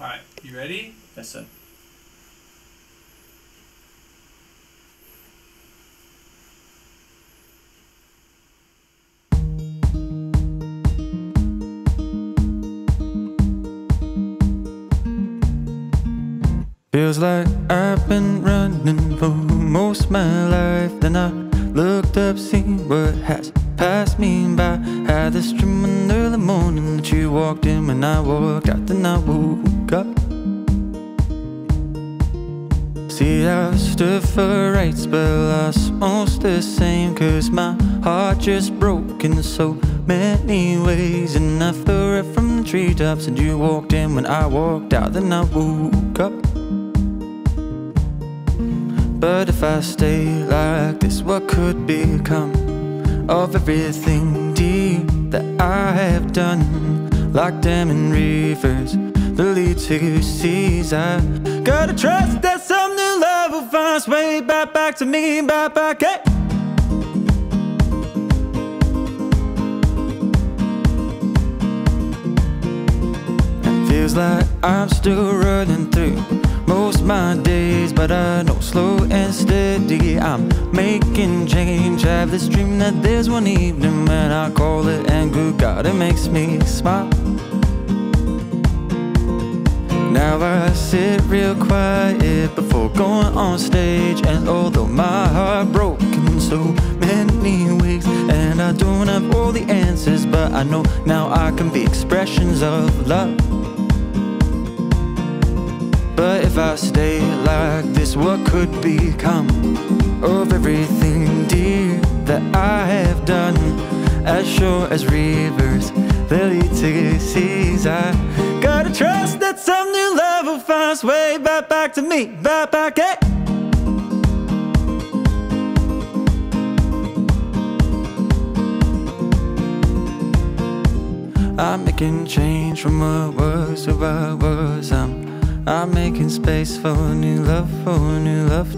Alright, you ready? Yes, sir. Feels like I've been running for most of my life. Then I looked up, seen what has passed me by. Had this dream in the early morning that you walked in when I walked out. Then I woke up. See, I stood for rights, but lost most the same. 'Cause my heart just broke in so many ways. And I flew right from the treetops, and you walked in when I walked out. Then I woke up. But if I stay like this, what could become of everything deep that I have done? Like dam and reefers, the lead to seas. I gotta trust that some new love will find its way back to me, back, hey. It feels like I'm still running through most of my days, but I know slow and steady I'm making change. I have this dream that there's one evening when I call it, and good God, it makes me smile. Now I sit real quiet before going on stage, and although my heart broke in so many ways, and I don't have all the answers, but I know now I can be expressions of love. But if I stay like this, what could become of everything dear that I have done? As sure as rivers, they lead to seas. I gotta trust that some new love will find its way back to me, back, hey. I'm making change from what was to what was. I'm making space for new love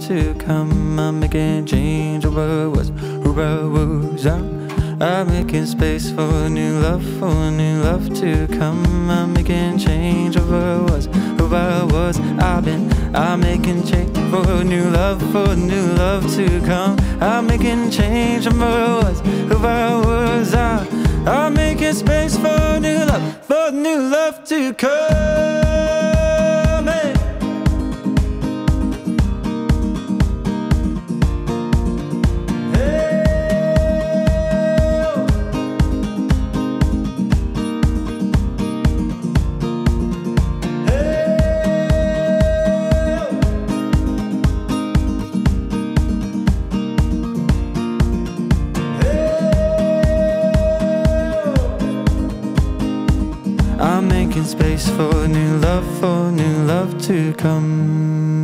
to come. I'm making change of what was, who was. I'm making space for new love to come. I'm making change of what was, who was. I'm making change for new love to come. I'm making change of what was, who was. I'm making space for new love to come. I'm making space for new love to come.